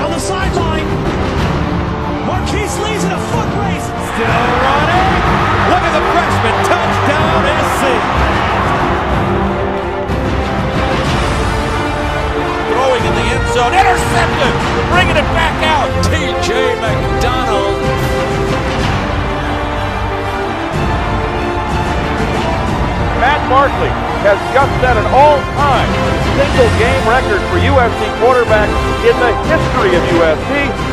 down the sideline. Marquise Lee's in a foot race. Still running. Look at the freshman. Touchdown SC. Throwing in the end zone. Intercepted. Bringing it back out. T.J. McDonald. Matt Barkley has just set an all-time single-game record for USC quarterbacks in the history of USC.